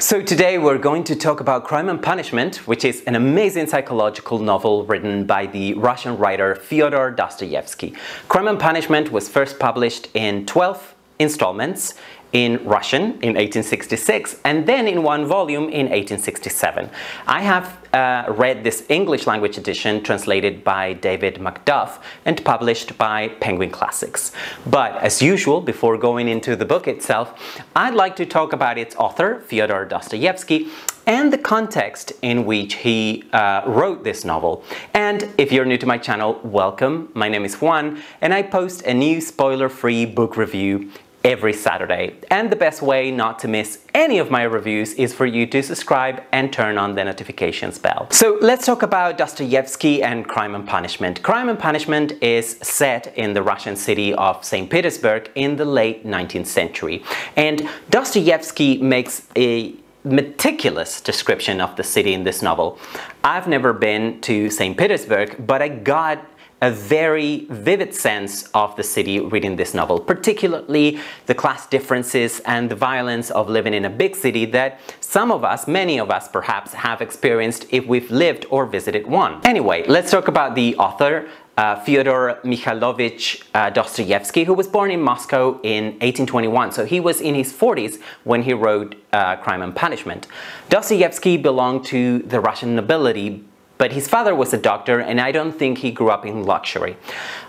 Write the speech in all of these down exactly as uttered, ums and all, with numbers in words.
So today we're going to talk about Crime and Punishment, which is an amazing psychological novel written by the Russian writer Fyodor Dostoevsky. Crime and Punishment was first published in twelve installments in Russian in eighteen sixty-six and then in one volume in eighteen sixty-seven. I have uh, read this English language edition translated by David Macduff and published by Penguin Classics. But as usual, before going into the book itself, I'd like to talk about its author, Fyodor Dostoevsky, and the context in which he uh, wrote this novel. And if you're new to my channel, welcome. My name is Juan and I post a new spoiler-free book review every Saturday. And the best way not to miss any of my reviews is for you to subscribe and turn on the notifications bell. So let's talk about Dostoevsky and Crime and Punishment. Crime and Punishment is set in the Russian city of Saint Petersburg in the late nineteenth century. And Dostoevsky makes a meticulous description of the city in this novel. I've never been to Saint Petersburg, but I got a very vivid sense of the city reading this novel, particularly the class differences and the violence of living in a big city that some of us, many of us perhaps, have experienced if we've lived or visited one. Anyway, let's talk about the author, uh, Fyodor Mikhailovich uh, Dostoevsky, who was born in Moscow in eighteen twenty-one. So he was in his forties when he wrote uh, Crime and Punishment. Dostoevsky belonged to the Russian nobility, but his father was a doctor and I don't think he grew up in luxury.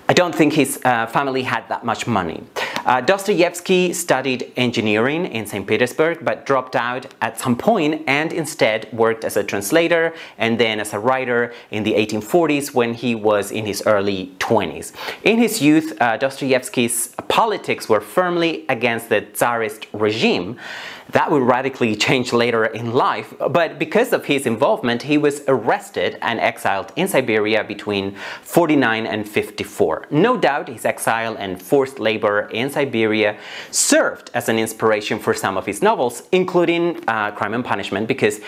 I don't think his uh, family had that much money. Uh, Dostoevsky studied engineering in Saint Petersburg but dropped out at some point and instead worked as a translator and then as a writer in the eighteen forties when he was in his early twenties. In his youth, uh, Dostoevsky's politics were firmly against the Tsarist regime. That would radically change later in life, but because of his involvement, he was arrested and exiled in Siberia between forty-nine and fifty-four. No doubt his exile and forced labor in Siberia served as an inspiration for some of his novels, including uh, Crime and Punishment, because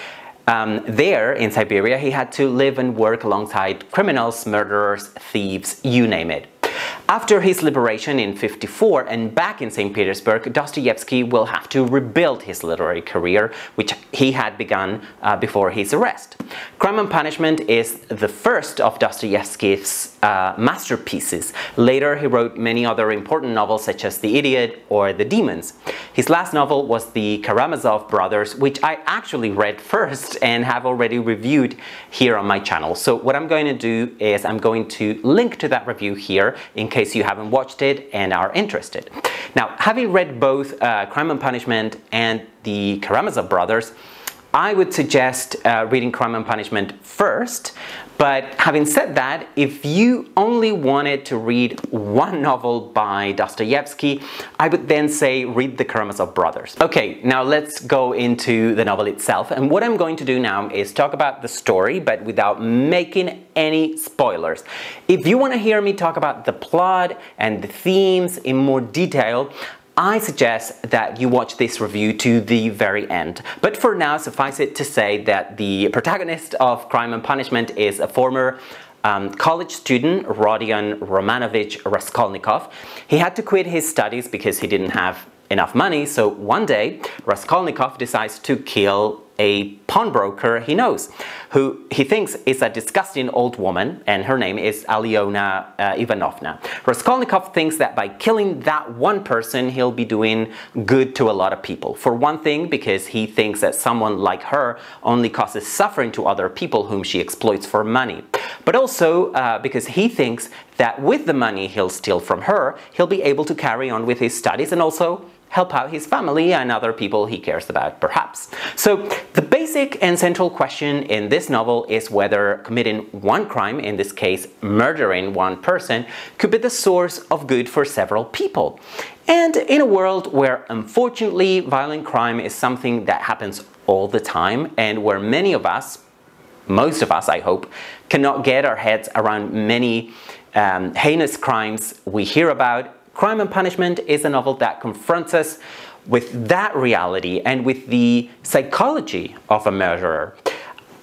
Um, there, in Siberia, he had to live and work alongside criminals, murderers, thieves, you name it. After his liberation in fifty-four and back in Saint Petersburg, Dostoevsky will have to rebuild his literary career, which he had begun uh, before his arrest. Crime and Punishment is the first of Dostoevsky's uh, masterpieces. Later, he wrote many other important novels such as The Idiot or The Demons. His last novel was The Karamazov Brothers, which I actually read first and have already reviewed here on my channel. So what I'm going to do is I'm going to link to that review here in case you haven't watched it and are interested. Now, having read both uh, Crime and Punishment and The Karamazov Brothers, I would suggest uh, reading Crime and Punishment first, but having said that, if you only wanted to read one novel by Dostoevsky, I would then say read The Karamazov Brothers. Okay, now let's go into the novel itself, and what I'm going to do now is talk about the story, but without making any spoilers. If you want to hear me talk about the plot and the themes in more detail, I suggest that you watch this review to the very end. But for now, suffice it to say that the protagonist of Crime and Punishment is a former Um, college student, Rodion Romanovich Raskolnikov. He had to quit his studies because he didn't have enough money, so one day Raskolnikov decides to kill a pawnbroker he knows, who he thinks is a disgusting old woman, and her name is Alyona uh, Ivanovna. Raskolnikov thinks that by killing that one person, he'll be doing good to a lot of people. For one thing, because he thinks that someone like her only causes suffering to other people whom she exploits for money. But also uh, because he thinks that with the money he'll steal from her, he'll be able to carry on with his studies and also help out his family and other people he cares about, perhaps. So the basic and central question in this novel is whether committing one crime, in this case murdering one person, could be the source of good for several people. And in a world where, unfortunately, violent crime is something that happens all the time and where many of us, most of us, I hope, cannot get our heads around many um, heinous crimes we hear about, Crime and Punishment is a novel that confronts us with that reality and with the psychology of a murderer.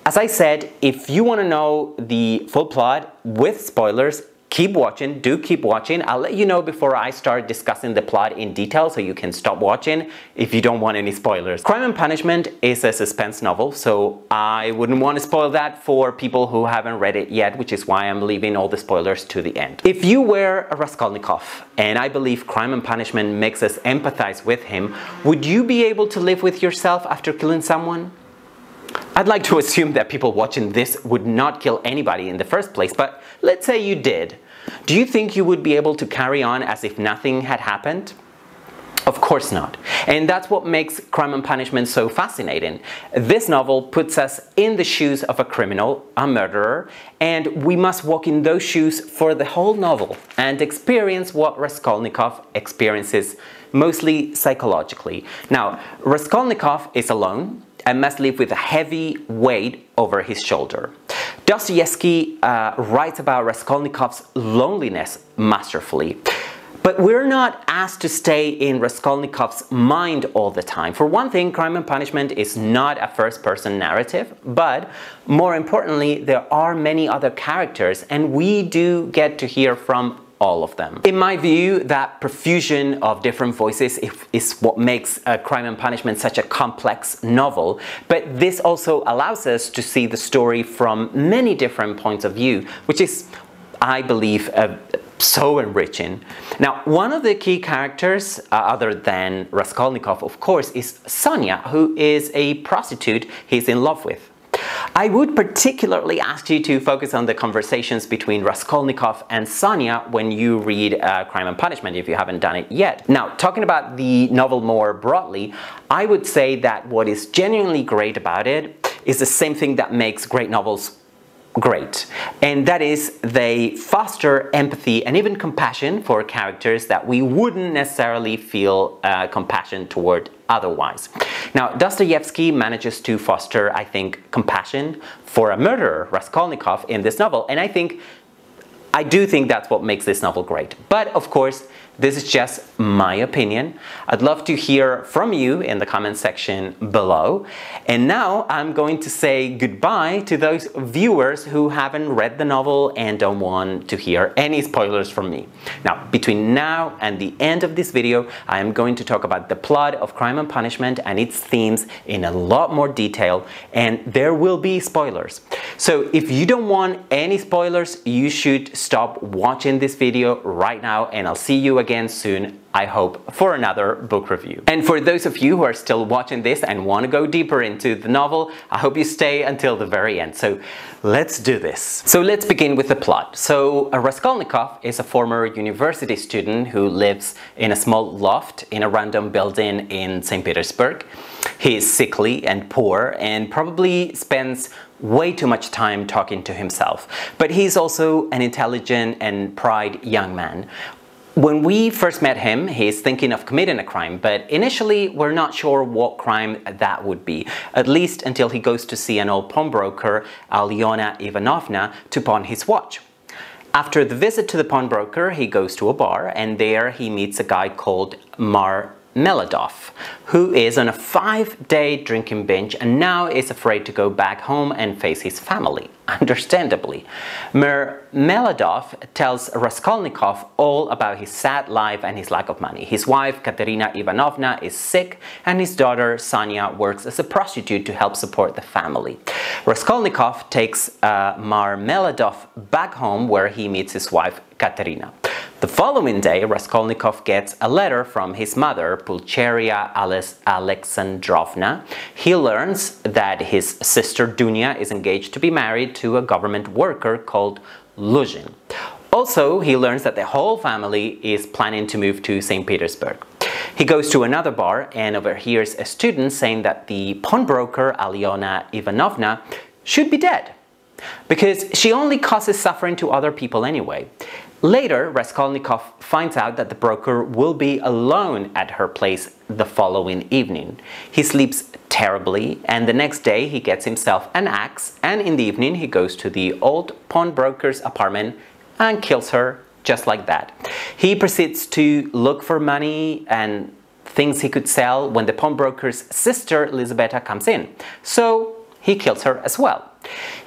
As I said, if you want to know the full plot with spoilers, keep watching, do keep watching. I'll let you know before I start discussing the plot in detail so you can stop watching if you don't want any spoilers. Crime and Punishment is a suspense novel, so I wouldn't want to spoil that for people who haven't read it yet, which is why I'm leaving all the spoilers to the end. If you were a Raskolnikov, and I believe Crime and Punishment makes us empathize with him, would you be able to live with yourself after killing someone? I'd like to assume that people watching this would not kill anybody in the first place, but let's say you did. Do you think you would be able to carry on as if nothing had happened? Of course not. And that's what makes Crime and Punishment so fascinating. This novel puts us in the shoes of a criminal, a murderer, and we must walk in those shoes for the whole novel and experience what Raskolnikov experiences, mostly psychologically. Now, Raskolnikov is alone and must live with a heavy weight over his shoulder. Dostoevsky uh, writes about Raskolnikov's loneliness masterfully. But we're not asked to stay in Raskolnikov's mind all the time. For one thing, Crime and Punishment is not a first-person narrative, but more importantly, there are many other characters, and we do get to hear from all of them. In my view, that profusion of different voices is what makes uh, Crime and Punishment such a complex novel, but this also allows us to see the story from many different points of view, which is, I believe, uh, so enriching. Now, one of the key characters, uh, other than Raskolnikov, of course, is Sonya, who is a prostitute he's in love with. I would particularly ask you to focus on the conversations between Raskolnikov and Sonya when you read uh, Crime and Punishment, if you haven't done it yet. Now, talking about the novel more broadly, I would say that what is genuinely great about it is the same thing that makes great novels great, and that is they foster empathy and even compassion for characters that we wouldn't necessarily feel uh, compassion toward otherwise. Now, Dostoevsky manages to foster, I think, compassion for a murderer, Raskolnikov, in this novel, and I think I do think that's what makes this novel great. But of course, this is just my opinion. I'd love to hear from you in the comment section below. And now I'm going to say goodbye to those viewers who haven't read the novel and don't want to hear any spoilers from me. Now, between now and the end of this video, I am going to talk about the plot of Crime and Punishment and its themes in a lot more detail, and there will be spoilers. So if you don't want any spoilers, you should stop watching this video right now, and I'll see you again soon, I hope, for another book review. And for those of you who are still watching this and want to go deeper into the novel, I hope you stay until the very end. So let's do this. So let's begin with the plot. So Raskolnikov is a former university student who lives in a small loft in a random building in Saint Petersburg. He is sickly and poor and probably spends way too much time talking to himself. But he's also an intelligent and proud young man. When we first met him, he's thinking of committing a crime, but initially we're not sure what crime that would be, at least until he goes to see an old pawnbroker, Alyona Ivanovna, to pawn his watch. After the visit to the pawnbroker, he goes to a bar, and there he meets a guy called Marmeladov, who is on a five-day drinking binge and now is afraid to go back home and face his family. Understandably, Marmeladov tells Raskolnikov all about his sad life and his lack of money. His wife, Katerina Ivanovna, is sick, and his daughter, Sonya, works as a prostitute to help support the family. Raskolnikov takes uh, Marmeladov back home, where he meets his wife, Katerina. The following day, Raskolnikov gets a letter from his mother, Pulcheria Alexandrovna. He learns that his sister, Dunya, is engaged to be married to a government worker called Luzhin. Also, he learns that the whole family is planning to move to Saint Petersburg. He goes to another bar and overhears a student saying that the pawnbroker, Alyona Ivanovna, should be dead, because she only causes suffering to other people anyway. Later, Raskolnikov finds out that the broker will be alone at her place the following evening. He sleeps terribly, and the next day he gets himself an axe, and in the evening he goes to the old pawnbroker's apartment and kills her, just like that. He proceeds to look for money and things he could sell when the pawnbroker's sister, Lizaveta, comes in, so he kills her as well.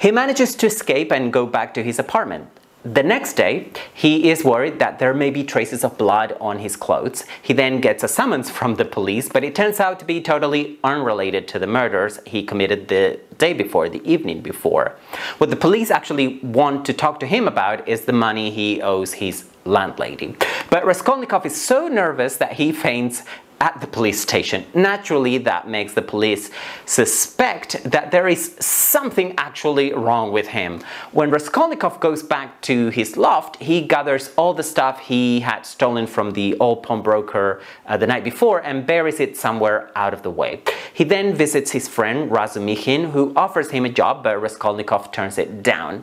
He manages to escape and go back to his apartment. The next day, he is worried that there may be traces of blood on his clothes. He then gets a summons from the police, but it turns out to be totally unrelated to the murders he committed the day before, the evening before. What the police actually want to talk to him about is the money he owes his landlady. But Raskolnikov is so nervous that he faints at the police station. Naturally, that makes the police suspect that there is something actually wrong with him. When Raskolnikov goes back to his loft, he gathers all the stuff he had stolen from the old pawnbroker uh, the night before and buries it somewhere out of the way. He then visits his friend Razumikhin, who offers him a job, but Raskolnikov turns it down.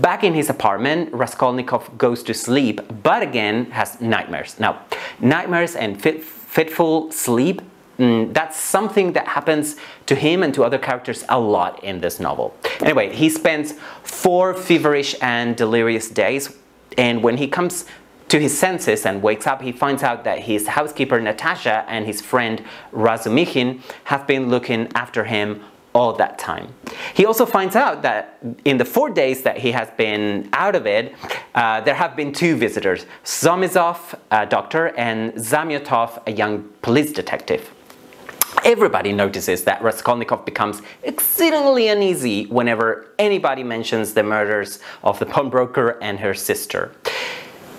Back in his apartment, Raskolnikov goes to sleep, but again has nightmares. Now, nightmares and fit Fitful sleep, mm, that's something that happens to him and to other characters a lot in this novel. Anyway, he spends four feverish and delirious days, and when he comes to his senses and wakes up, he finds out that his housekeeper Natasha and his friend Razumikhin have been looking after him all that time. He also finds out that in the four days that he has been out of it, uh, there have been two visitors, Zamyotov, a doctor, and Zamyotov, a young police detective. Everybody notices that Raskolnikov becomes exceedingly uneasy whenever anybody mentions the murders of the pawnbroker and her sister.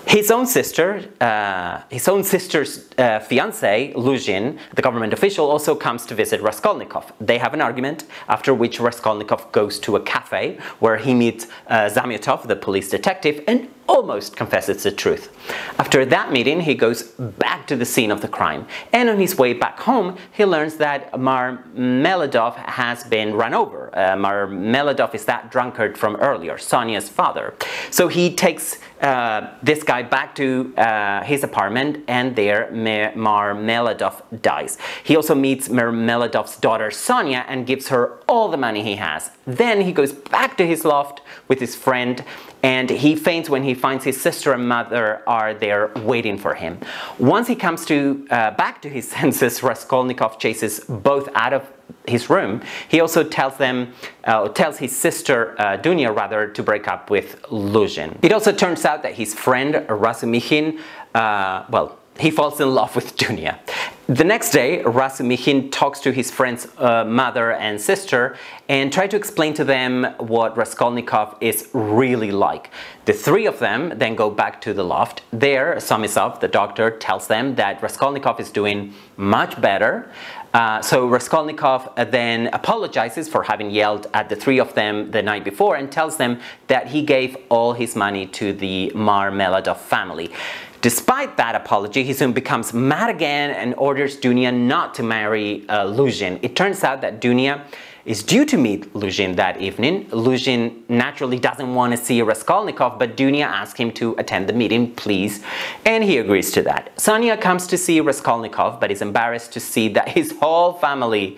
His own sister, uh, his own sister's uh, fiancé, Luzhin, the government official, also comes to visit Raskolnikov. They have an argument, after which Raskolnikov goes to a cafe where he meets uh, Zamyotov, the police detective, and almost confesses the truth. After that meeting, he goes back to the scene of the crime, and on his way back home, he learns that Marmeladov has been run over. Uh, Marmeladov is that drunkard from earlier, Sonia's father. So he takes uh, this guy back to uh, his apartment, and there Marmeladov dies. He also meets Marmeladov's daughter Sonya and gives her all the money he has. Then he goes back to his loft with his friend, and he faints when he finds his sister and mother are there waiting for him. Once he comes to, uh, back to his senses, Raskolnikov chases both out of his room. He also tells them, uh, tells his sister uh, Dunya rather, to break up with Luzhin. It also turns out that his friend Razumikhin, uh, well, he falls in love with Dunya. The next day, Razumikhin talks to his friend's uh, mother and sister and tries to explain to them what Raskolnikov is really like. The three of them then go back to the loft. There, Samizov, the doctor, tells them that Raskolnikov is doing much better. Uh, so Raskolnikov then apologizes for having yelled at the three of them the night before and tells them that he gave all his money to the Marmeladov family. Despite that apology, he soon becomes mad again and orders Dunya not to marry uh, Luzhin. It turns out that Dunya is due to meet Luzhin that evening. Luzhin naturally doesn't want to see Raskolnikov, but Dunya asks him to attend the meeting, please, and he agrees to that. Sonya comes to see Raskolnikov, but is embarrassed to see that his whole family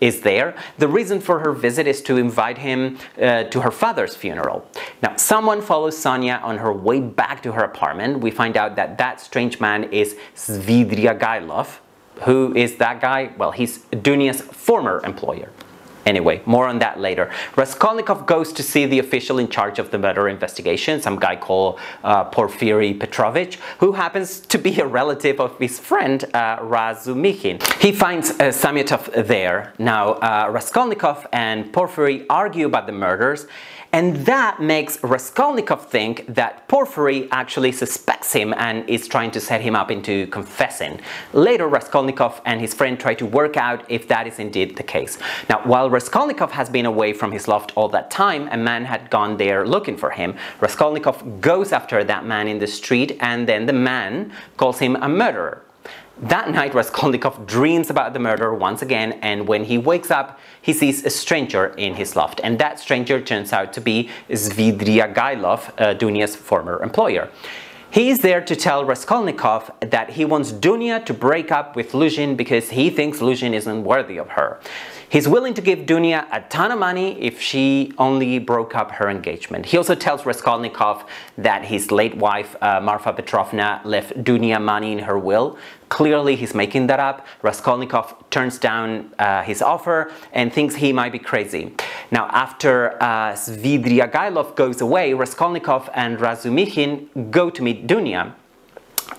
is there. The reason for her visit is to invite him uh, to her father's funeral. Now, someone follows Sonya on her way back to her apartment. We find out that that strange man is Svidrigailov. Who is that guy? Well, he's Dunya's former employer. Anyway, more on that later. Raskolnikov goes to see the official in charge of the murder investigation, some guy called uh, Porfiry Petrovich, who happens to be a relative of his friend uh, Razumikhin. He finds uh, Zamyotov there. Now, uh, Raskolnikov and Porfiry argue about the murders, and that makes Raskolnikov think that Porfiry actually suspects him and is trying to set him up into confessing. Later, Raskolnikov and his friend try to work out if that is indeed the case. Now, while Raskolnikov has been away from his loft all that time, a man had gone there looking for him. Raskolnikov goes after that man in the street, and then the man calls him a murderer. That night, Raskolnikov dreams about the murder once again, and when he wakes up, he sees a stranger in his loft, and that stranger turns out to be Svidrigailov, uh, Dunya's former employer. He is there to tell Raskolnikov that he wants Dunya to break up with Luzhin because he thinks Luzhin isn't worthy of her. He's willing to give Dunya a ton of money if she only broke up her engagement. He also tells Raskolnikov that his late wife, uh, Marfa Petrovna, left Dunya money in her will, Clearly he's making that up. Raskolnikov turns down uh, his offer and thinks he might be crazy. Now, after uh, Svidrigailov goes away, Raskolnikov and Razumikhin go to meet Dunya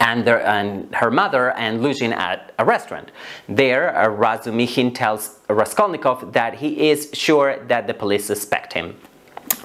and, their, and her mother and Luzhin at a restaurant. There, uh, Razumikhin tells Raskolnikov that he is sure that the police suspect him.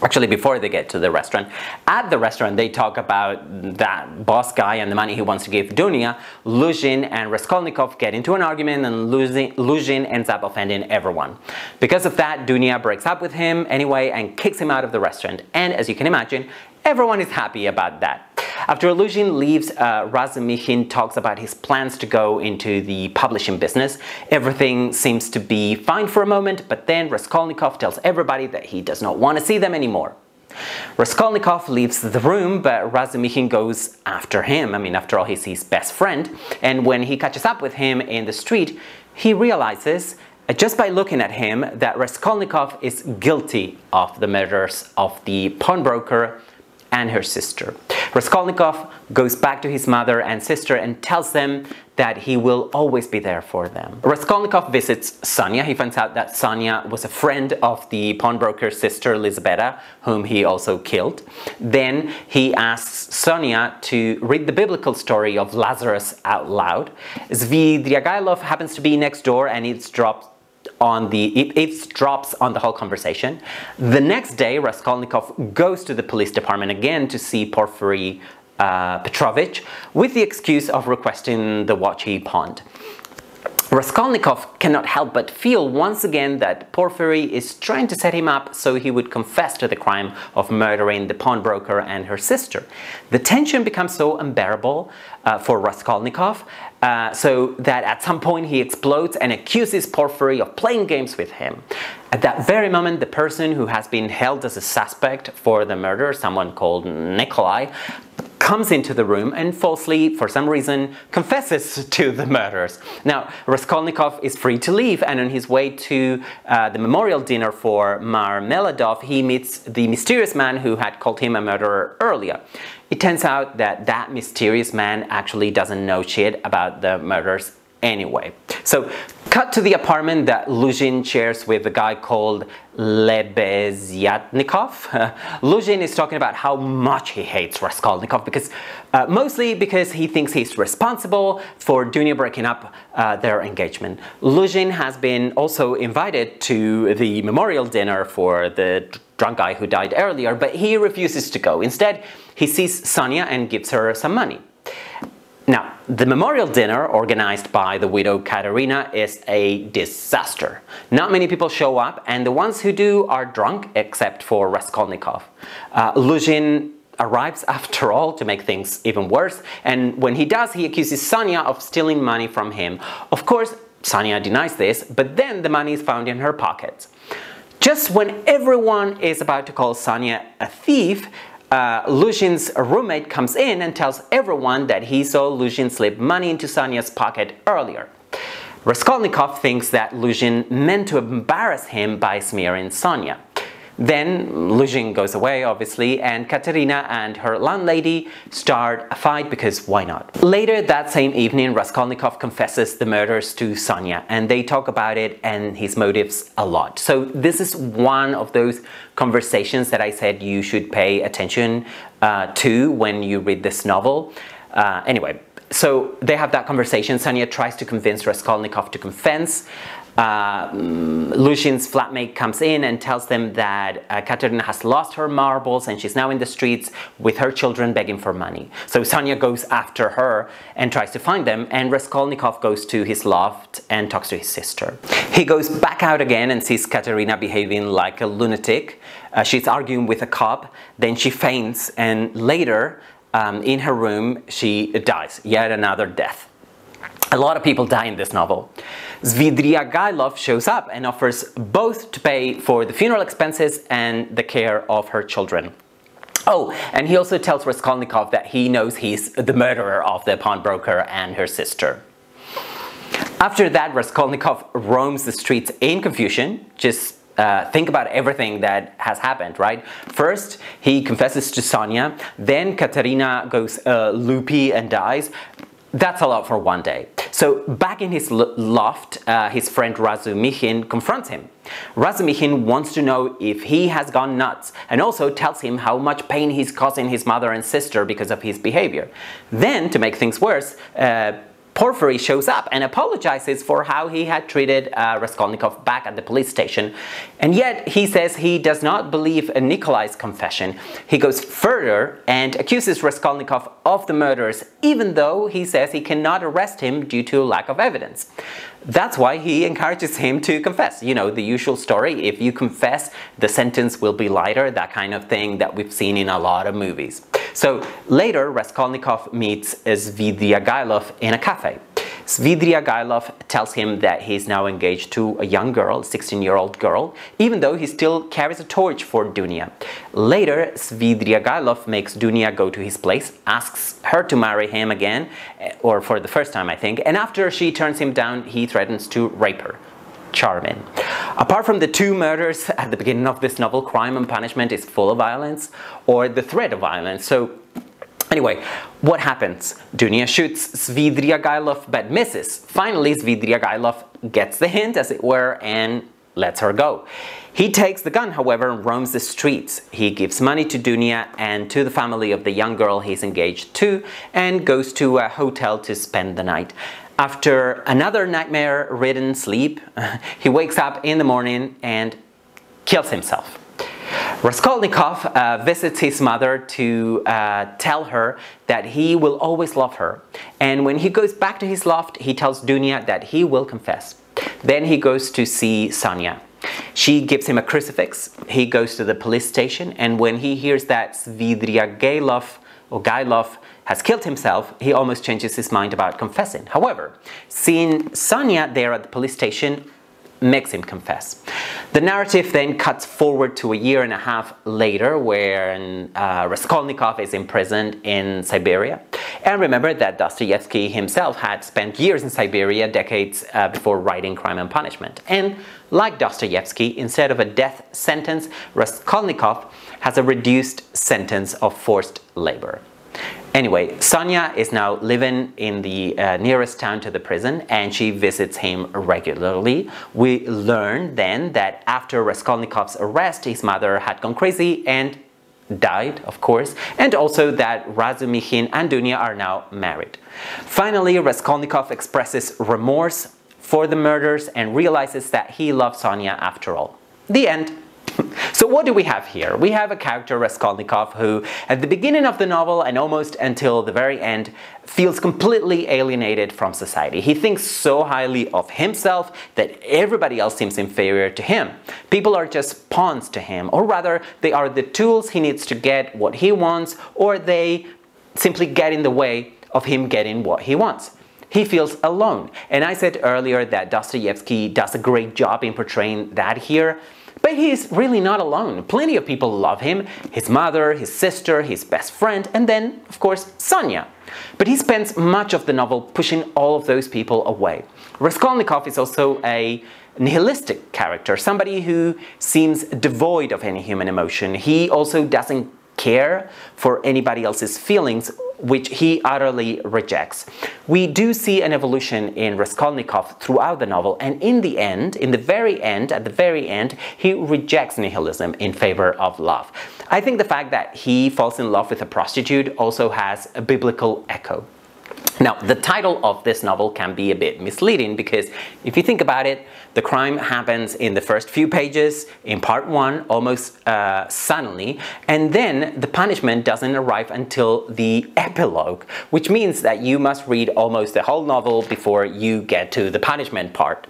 Actually, before they get to the restaurant. At the restaurant, they talk about that boss guy and the money he wants to give Dunya. Luzhin and Raskolnikov get into an argument, and Luzhin ends up offending everyone. Because of that, Dunya breaks up with him anyway and kicks him out of the restaurant. And as you can imagine, everyone is happy about that. After Luzhin leaves, uh, Razumikhin talks about his plans to go into the publishing business. Everything seems to be fine for a moment, but then Raskolnikov tells everybody that he does not want to see them anymore. Raskolnikov leaves the room, but Razumikhin goes after him. I mean, after all, he's his best friend. And when he catches up with him in the street, he realizes, just by looking at him, that Raskolnikov is guilty of the murders of the pawnbroker and her sister. Raskolnikov goes back to his mother and sister and tells them that he will always be there for them. Raskolnikov visits Sonya. He finds out that Sonya was a friend of the pawnbroker's sister, Lizaveta, whom he also killed. Then he asks Sonya to read the biblical story of Lazarus out loud. Svidrigailov happens to be next door and eavesdrops on the, it eavesdrops on the whole conversation. The next day, Raskolnikov goes to the police department again to see Porfiry uh, Petrovich with the excuse of requesting the watch he pawned. Raskolnikov cannot help but feel once again that Porfiry is trying to set him up so he would confess to the crime of murdering the pawnbroker and her sister. The tension becomes so unbearable uh, for Raskolnikov uh, so that at some point he explodes and accuses Porfiry of playing games with him. At that very moment, the person who has been held as a suspect for the murder, someone called Nikolai, comes into the room and falsely, for some reason, confesses to the murders. Now, Raskolnikov is free to leave, and on his way to uh, the memorial dinner for Marmeladov, he meets the mysterious man who had called him a murderer earlier. It turns out that that mysterious man actually doesn't know shit about the murders anyway. So, cut to the apartment that Luzhin shares with a guy called Lebeziatnikov. Uh, Luzhin is talking about how much he hates Raskolnikov, because, uh, mostly because he thinks he's responsible for Dunya breaking up uh, their engagement. Luzhin has been also invited to the memorial dinner for the drunk guy who died earlier, but he refuses to go. Instead, he sees Sonya and gives her some money. Now, the memorial dinner organized by the widow Katerina is a disaster. Not many people show up, and the ones who do are drunk, except for Raskolnikov. Uh, Luzhin arrives after all to make things even worse, and when he does, he accuses Sonya of stealing money from him. Of course, Sonya denies this, but then the money is found in her pockets. Just when everyone is about to call Sonya a thief, Uh, Luzhin's roommate comes in and tells everyone that he saw Luzhin slip money into Sonya's pocket earlier. Raskolnikov thinks that Luzhin meant to embarrass him by smearing Sonya. Then Luzhin goes away, obviously, and Katerina and her landlady start a fight because why not? Later that same evening, Raskolnikov confesses the murders to Sonya, and they talk about it and his motives a lot. So this is one of those conversations that I said you should pay attention uh, to when you read this novel. Uh, anyway, so they have that conversation. Sonya tries to convince Raskolnikov to confess. Uh, Luzhin's flatmate comes in and tells them that uh, Katerina has lost her marbles and she's now in the streets with her children begging for money. So Sonya goes after her and tries to find them, and Raskolnikov goes to his loft and talks to his sister. He goes back out again and sees Katerina behaving like a lunatic. Uh, she's arguing with a cop, then she faints, and later um, in her room she dies, yet another death. A lot of people die in this novel. Svidrigailov shows up and offers both to pay for the funeral expenses and the care of her children. Oh, and he also tells Raskolnikov that he knows he's the murderer of the pawnbroker and her sister. After that, Raskolnikov roams the streets in confusion. Just Uh, think about everything that has happened, right? First, he confesses to Sonya. Then Katerina goes uh, loopy and dies. That's a lot for one day. So back in his loft, uh, his friend Razumikhin confronts him. Razumikhin wants to know if he has gone nuts and also tells him how much pain he's causing his mother and sister because of his behavior. Then, to make things worse, uh, Porfiry shows up and apologizes for how he had treated uh, Raskolnikov back at the police station, and yet he says he does not believe Nikolai's confession. He goes further and accuses Raskolnikov of the murders, even though he says he cannot arrest him due to lack of evidence. That's why he encourages him to confess. You know, the usual story, if you confess, the sentence will be lighter, that kind of thing that we've seen in a lot of movies. So later, Raskolnikov meets Svidrigailov in a cafe. Svidrigailov tells him that he's now engaged to a young girl, sixteen-year-old girl, even though he still carries a torch for Dunya. Later, Svidrigailov makes Dunya go to his place, asks her to marry him again, or for the first time, I think, and after she turns him down, he threatens to rape her. Charming. Apart from the two murders at the beginning of this novel, Crime and Punishment is full of violence, or the threat of violence. So, anyway, what happens? Dunya shoots Svidrigailov but misses. Finally, Svidrigailov gets the hint, as it were, and lets her go. He takes the gun, however, and roams the streets. He gives money to Dunya and to the family of the young girl he's engaged to, and goes to a hotel to spend the night. After another nightmare-ridden sleep, he wakes up in the morning and kills himself. Raskolnikov uh, visits his mother to uh, tell her that he will always love her. And when he goes back to his loft, he tells Dunya that he will confess. Then he goes to see Sonya. She gives him a crucifix. He goes to the police station, and when he hears that Svidrigailov or Gailov has killed himself, he almost changes his mind about confessing. However, seeing Sonya there at the police station makes him confess. The narrative then cuts forward to a year and a half later, when uh, Raskolnikov is imprisoned in Siberia. And remember that Dostoevsky himself had spent years in Siberia, decades uh, before writing Crime and Punishment. And like Dostoevsky, instead of a death sentence, Raskolnikov has a reduced sentence of forced labor. Anyway, Sonya is now living in the uh, nearest town to the prison, and she visits him regularly. We learn then that after Raskolnikov's arrest, his mother had gone crazy and died, of course, and also that Razumikhin and Dunya are now married. Finally, Raskolnikov expresses remorse for the murders and realizes that he loved Sonya after all. The end. So what do we have here? We have a character, Raskolnikov, who at the beginning of the novel and almost until the very end feels completely alienated from society. He thinks so highly of himself that everybody else seems inferior to him. People are just pawns to him, or rather, they are the tools he needs to get what he wants, or they simply get in the way of him getting what he wants. He feels alone. And I said earlier that Dostoevsky does a great job in portraying that here. But he's really not alone. Plenty of people love him. His mother, his sister, his best friend, and then, of course, Sonya. But he spends much of the novel pushing all of those people away. Raskolnikov is also a nihilistic character, somebody who seems devoid of any human emotion. He also doesn't care for anybody else's feelings, which he utterly rejects. We do see an evolution in Raskolnikov throughout the novel, and in the end, in the very end, at the very end, he rejects nihilism in favor of love. I think the fact that he falls in love with a prostitute also has a biblical echo. Now, the title of this novel can be a bit misleading because, if you think about it, the crime happens in the first few pages, in part one, almost uh, suddenly, and then the punishment doesn't arrive until the epilogue, which means that you must read almost the whole novel before you get to the punishment part.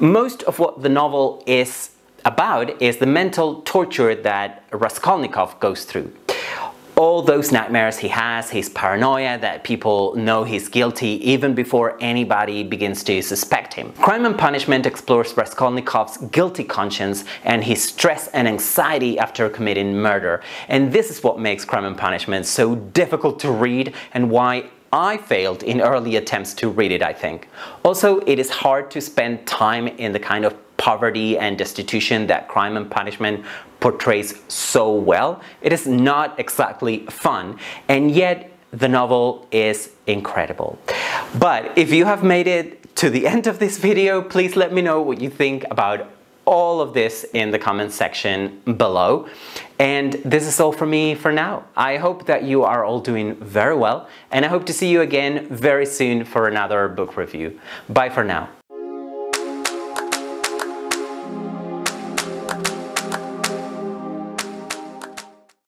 Most of what the novel is about is the mental torture that Raskolnikov goes through. All those nightmares he has, his paranoia that people know he's guilty even before anybody begins to suspect him. Crime and Punishment explores Raskolnikov's guilty conscience and his stress and anxiety after committing murder. And this is what makes Crime and Punishment so difficult to read and why I failed in early attempts to read it, I think. Also, it is hard to spend time in the kind of poverty and destitution that Crime and Punishment portrays so well. It is not exactly fun, and yet the novel is incredible. But if you have made it to the end of this video, please let me know what you think about all of this in the comments section below. And this is all from me for now. I hope that you are all doing very well, and I hope to see you again very soon for another book review. Bye for now.